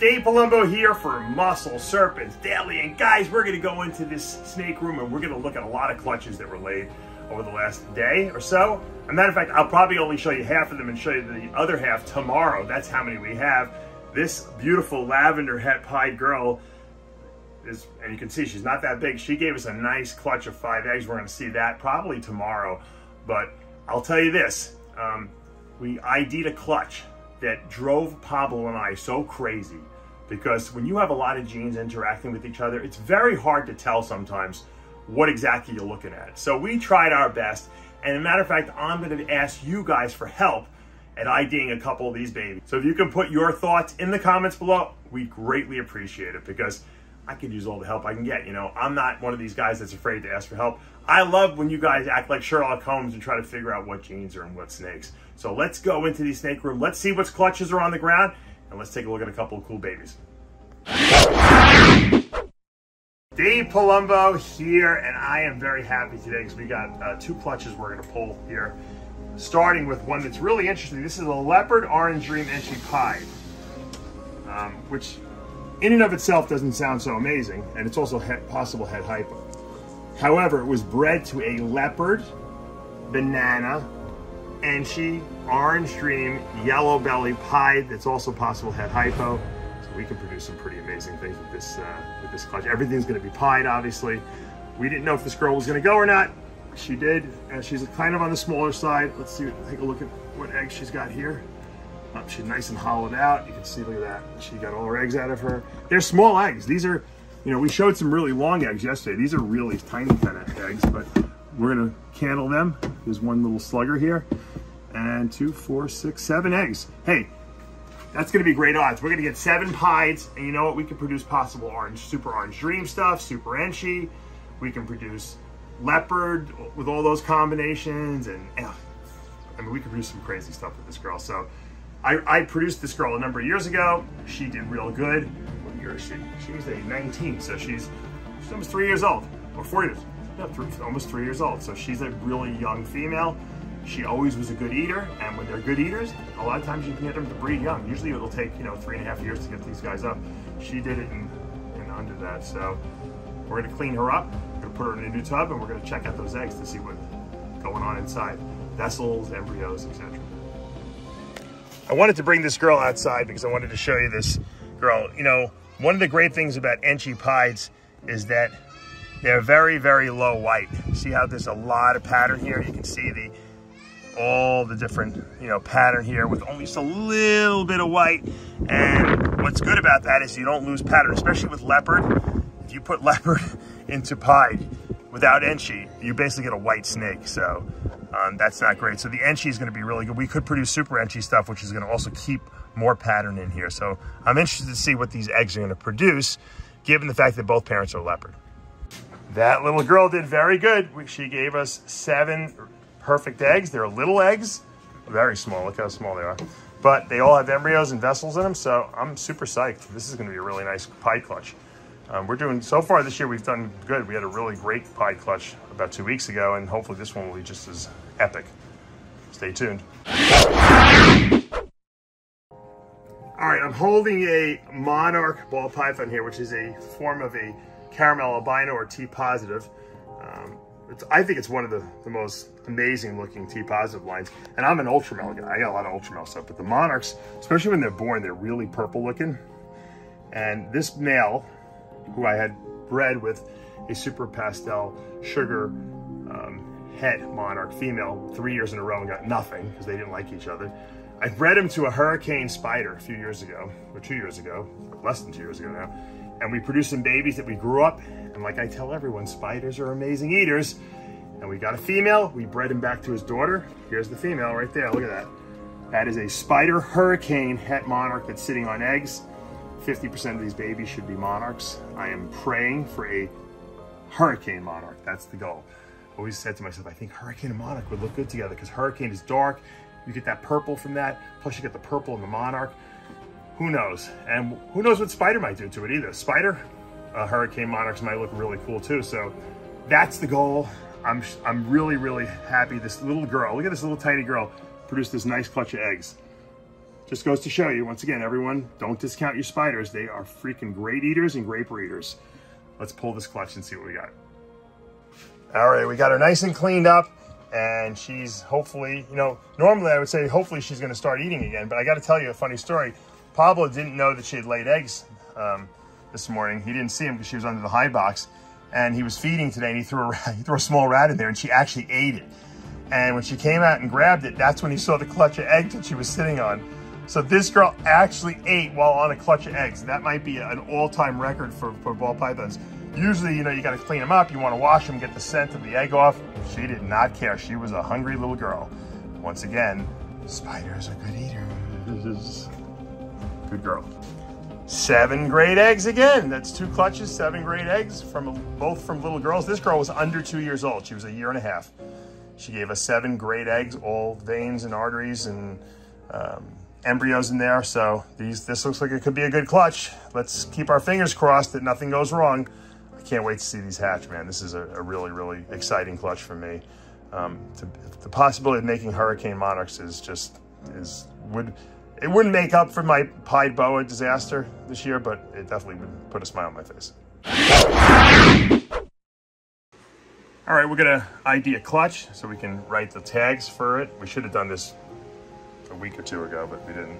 Dave Palumbo here for Muscle Serpents Daily, and guys, we're going to go into this snake room and we're going to look at a lot of clutches that were laid over the last day or so. As a matter of fact, I'll probably only show you half of them and show you the other half tomorrow. That's how many we have. This beautiful lavender hat pied girl is, and you can see she's not that big. She gave us a nice clutch of 5 eggs. We're going to see that probably tomorrow, but I'll tell you this. We ID'd a clutch that drove Pablo and I so crazy, because when you have a lot of genes interacting with each other, it's very hard to tell sometimes what exactly you're looking at. So we tried our best, and as a matter of fact, I'm going to ask you guys for help at IDing a couple of these babies. So if you can put your thoughts in the comments below, we greatly appreciate it, because I could use all the help I can get. You know, I'm not one of these guys that's afraid to ask for help. I love when you guys act like Sherlock Holmes and try to figure out what genes are in what snakes. So let's go into the snake room. Let's see what clutches are on the ground, and let's take a look at a couple of cool babies. Dave Palumbo here, and I am very happy today because we got 2 clutches we're going to pull here, starting with one that's really interesting. This is a leopard orange dream entry pied, which in and of itself doesn't sound so amazing, and it's also possible head hypo. However, it was bred to a leopard, banana, and she orange dream yellow belly pied. That's also possible head hypo. So we can produce some pretty amazing things with this clutch. Everything's going to be pied, obviously. We didn't know if this girl was going to go or not. She did, and she's kind of on the smaller side. Let's see. Take a look at what eggs she's got here. Oh, she's nice and hollowed out. You can see, look at that. She got all her eggs out of her. They're small eggs. These are, you know, we showed some really long eggs yesterday. These are really tiny kind of eggs, but we're going to candle them. There's one little slugger here. And 2, 4, 6, 7 eggs. Hey, that's going to be great odds. We're going to get 7 pieds, and you know what? We can produce possible orange, super orange dream stuff, super enchi. We can produce leopard with all those combinations, and I mean, we can produce some crazy stuff with this girl. So I produced this girl a number of years ago. She did real good. What year is she? She was a 19, so she's almost 3 years old, or 4 years. No, almost 3 years old. So she's a really young female. She always was a good eater, and when they're good eaters, a lot of times you can get them to breed young. Usually it'll take, you know, 3.5 years to get these guys up. She did it in under that. So we're gonna clean her up, we're gonna put her in a new tub, and we're gonna check out those eggs to see what's going on inside. Vessels, embryos, etc. I wanted to bring this girl outside because I wanted to show you this girl. You know, one of the great things about enchi pieds is that they're very, very low white. See how there's a lot of pattern here? You can see the all the different, you know, pattern here with only just a little bit of white. And what's good about that is you don't lose pattern, especially with leopard. If you put leopard into pied without enchi, you basically get a white snake. So that's not great. So the enchi is going to be really good. We could produce super enchi stuff, which is going to also keep more pattern in here. So I'm interested to see what these eggs are going to produce, given the fact that both parents are leopard. That little girl did very good. She gave us 7 perfect eggs. They're little eggs, very small. Look how small they are. But they all have embryos and vessels in them, so I'm super psyched. This is going to be a really nice pied clutch. We're doing, so far this year, we've done good. We had a really great pied clutch about 2 weeks ago, and hopefully this one will be just as epic. Stay tuned. All right, I'm holding a monarch ball python here, which is a form of a caramel albino or T-positive. I think it's one of the most amazing looking T-positive lines. And I'm an ultramel guy. I got a lot of ultramel stuff, but the monarchs, especially when they're born, they're really purple looking. And this male, who I had bred with a super pastel sugar het monarch female 3 years in a row and got nothing because they didn't like each other. I bred him to a hurricane spider a few years ago, or 2 years ago, less than 2 years ago now. And we produced some babies that we grew up. And like I tell everyone, spiders are amazing eaters. And we got a female, we bred him back to his daughter. Here's the female right there, look at that. That is a spider hurricane het monarch that's sitting on eggs. 50% of these babies should be monarchs. I am praying for a hurricane monarch, that's the goal. I always said to myself, I think hurricane and monarch would look good together because hurricane is dark. You get that purple from that, plus you get the purple in the monarch. Who knows? And who knows what spider might do to it either. Spider hurricane monarchs might look really cool too. So that's the goal. I'm really, really happy. This little girl, look at this little tiny girl, produced this nice clutch of eggs. Just goes to show you, once again, everyone, don't discount your spiders. They are freaking great eaters and great breeders. Let's pull this clutch and see what we got. All right, we got her nice and cleaned up, and she's hopefully, you know, normally I would say hopefully she's gonna start eating again, but I gotta tell you a funny story. Pablo didn't know that she had laid eggs this morning. He didn't see them because she was under the hide box, and he was feeding today, and he threw a small rat in there, and she actually ate it. And when she came out and grabbed it, that's when he saw the clutch of eggs that she was sitting on. So this girl actually ate while on a clutch of eggs. That might be an all-time record for ball pythons. Usually, you know, you gotta clean them up, you wanna wash them, get the scent of the egg off. She did not care. She was a hungry little girl. Once again, spiders are good eaters. Good girl. 7 great eggs again. That's 2 clutches, 7 great eggs, both from little girls. This girl was under 2 years old. She was a year and a half. She gave us 7 great eggs, all veins and arteries and embryos in there. So this looks like it could be a good clutch. Let's keep our fingers crossed that nothing goes wrong. I can't wait to see these hatch, man. This is a really, really exciting clutch for me. The possibility of making hurricane monarchs is just, it wouldn't make up for my pied boa disaster this year, but it definitely would put a smile on my face. All right, we're gonna ID a clutch so we can write the tags for it. We should have done this a week or two ago, but we didn't.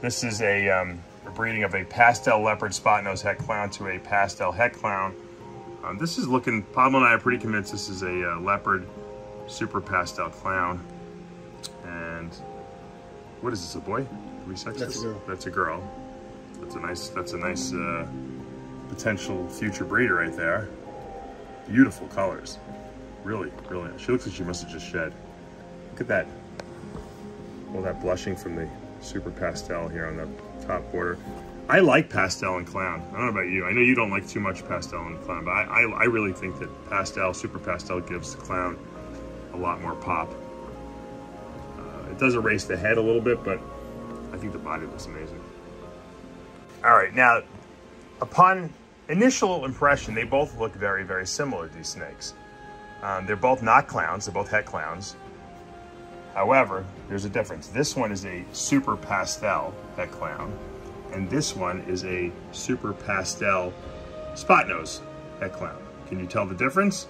This is a breeding of a pastel leopard spot-nosed het clown to a pastel het clown. This is looking, Pablo and I are pretty convinced this is a leopard super pastel clown. And what is this, a boy? Are we sexist? That's a girl. That's a girl. That's a nice potential future breeder right there. Beautiful colors. Really, really. She looks like she must have just shed. Look at that. All that blushing from the super pastel here on the top border. I like pastel and clown. I don't know about you. I know you don't like too much pastel and clown, but I really think that pastel, super pastel gives the clown a lot more pop. It does erase the head a little bit, but I think the body looks amazing. All right, now, upon initial impression, they both look very, very similar, these snakes. They're both not clowns, they're both het clowns. However, there's a difference. This one is a super pastel het clown, and this one is a super pastel spot nose het clown. Can you tell the difference?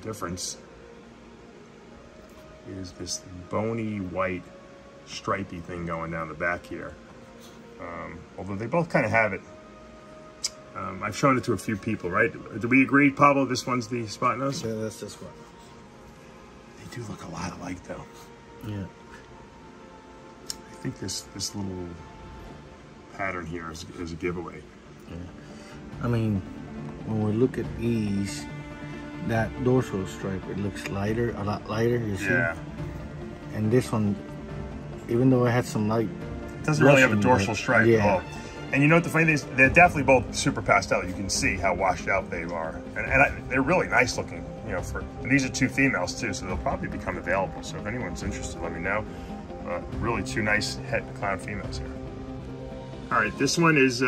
The difference is this bony white stripy thing going down the back here. Although they both kind of have it. I've shown it to a few people, right? Do we agree, Pablo, this one's the spot nose? Yeah, that's this one. They do look a lot alike, though. Yeah. I think this little pattern here is a giveaway. Yeah. I mean, when we look at these, that dorsal stripe, it looks lighter, a lot lighter, you see? Yeah. And this one, even though it had some light, it doesn't really have a dorsal stripe at all. And you know what the funny thing is? They're definitely both super pastel. You can see how washed out they are. And they're really nice looking, you know, and these are 2 females too, so they'll probably become available. So if anyone's interested, let me know. Really 2 nice het clown females here. All right, this one is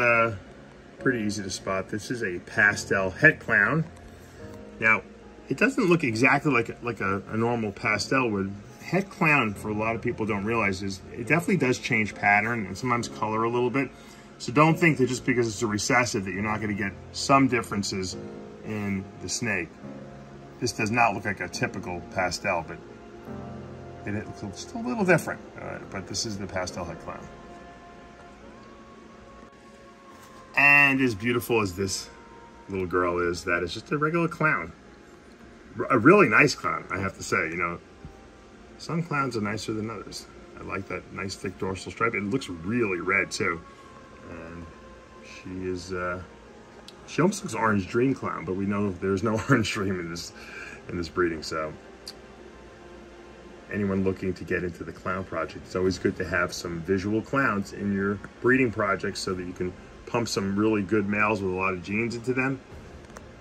pretty easy to spot. This is a pastel het clown. Now, it doesn't look exactly like a normal pastel would. Het clown, for a lot of people don't realize, is it definitely does change pattern and sometimes color a little bit. So don't think that just because it's a recessive that you're not going to get some differences in the snake. This does not look like a typical pastel, but it looks a little different. But this is the pastel het clown. And as beautiful as this little girl is, that is just a regular clown. A really nice clown, I have to say. You know, some clowns are nicer than others. I like that nice thick dorsal stripe. It looks really red too. And she is, she almost looks Orange Dream clown, but we know there's no Orange Dream in this breeding. So anyone looking to get into the clown project, it's always good to have some visual clowns in your breeding project so that you can pump some really good males with a lot of genes into them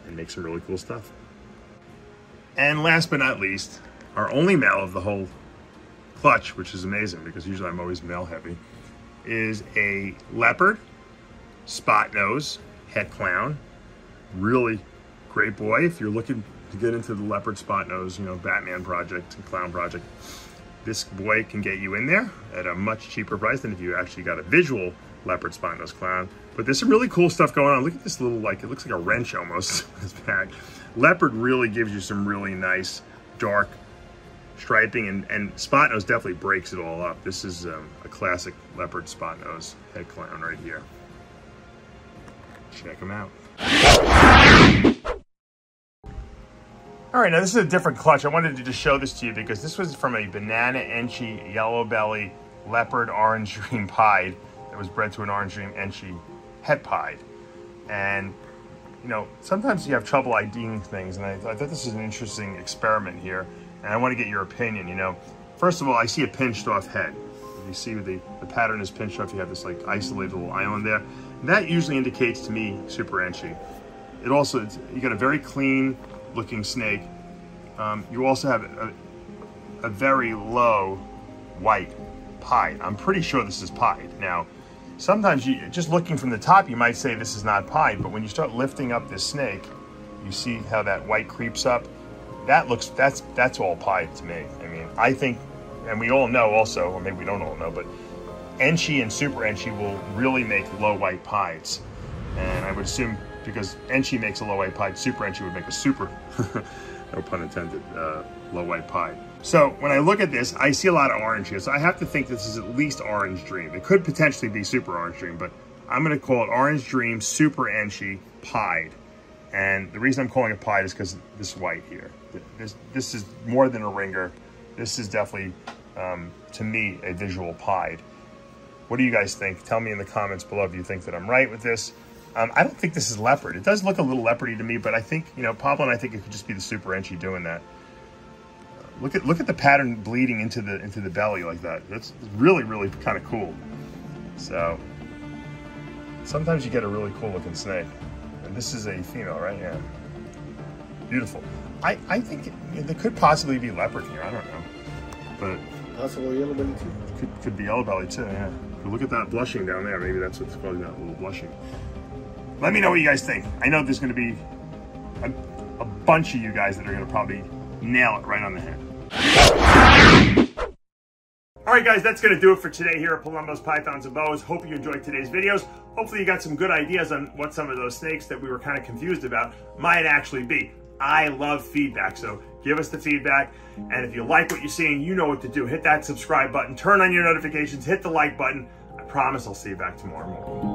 and make some really cool stuff. And last but not least, our only male of the whole clutch, which is amazing because usually I'm always male heavy, is a leopard spot nose het clown. Really great boy if you're looking to get into the leopard spot nose, you know, Batman project and clown project. This boy can get you in there at a much cheaper price than if you actually got a visual leopard spine-nosed clown. But there's some really cool stuff going on. Look at this little, like, it looks like a wrench almost on his back. Leopard really gives you some really nice dark striping, and spot nose definitely breaks it all up. This is a classic leopard spot nose head clown right here. Check him out. All right, now this is a different clutch. I wanted to just show this to you because this was from a banana enchi yellow belly leopard orange dream pied that was bred to an orange dream enchi het pied. And you know, sometimes you have trouble IDing things, and I thought this was an interesting experiment here, and I want to get your opinion. You know, first of all, I see a pinched off head. You see the pattern is pinched off. You have this like isolated little island there. And that usually indicates to me super enchi. It also, you got a very clean looking snake. You also have a very low white pied. I'm pretty sure this is pied. Now, sometimes you, just looking from the top, you might say this is not pied, but when you start lifting up this snake, you see how that white creeps up. That looks, that's all pied to me. I mean, I think, and we all know also, or maybe we don't all know, but enchi and super enchi will really make low white pieds. And I would assume because enchi makes a low white pied, super enchi would make a super, no pun intended, low white pied. So when I look at this, I see a lot of orange here. So I have to think this is at least Orange Dream. It could potentially be super Orange Dream, but I'm gonna call it Orange Dream super enchi pied. And the reason I'm calling it pied is because this white here. This is more than a ringer. This is definitely, to me, a visual pied. What do you guys think? Tell me in the comments below if you think that I'm right with this. I don't think this is leopard. It does look a little leopardy to me, but I think, you know, Pablo and I think it could just be the super enchi doing that. Look at the pattern bleeding into the belly like that. That's really, really kind of cool. So sometimes you get a really cool looking snake. And this is a female, right? Yeah. Beautiful. I think there could possibly be leopard here. I don't know, but possibly yellow belly too. Could be yellow belly too. Yeah. Look at that blushing down there. Maybe that's what's causing that little blushing. Let me know what you guys think. I know there's going to be a bunch of you guys that are going to probably nail it right on the head. All right, guys, that's going to do it for today here at Palumbo's Pythons and Boas. Hope you enjoyed today's videos. Hopefully you got some good ideas on what some of those snakes that we were kind of confused about might actually be. I love feedback, so give us the feedback. And if you like what you're seeing, you know what to do. Hit that subscribe button, turn on your notifications, hit the like button. I promise I'll see you back tomorrow morning.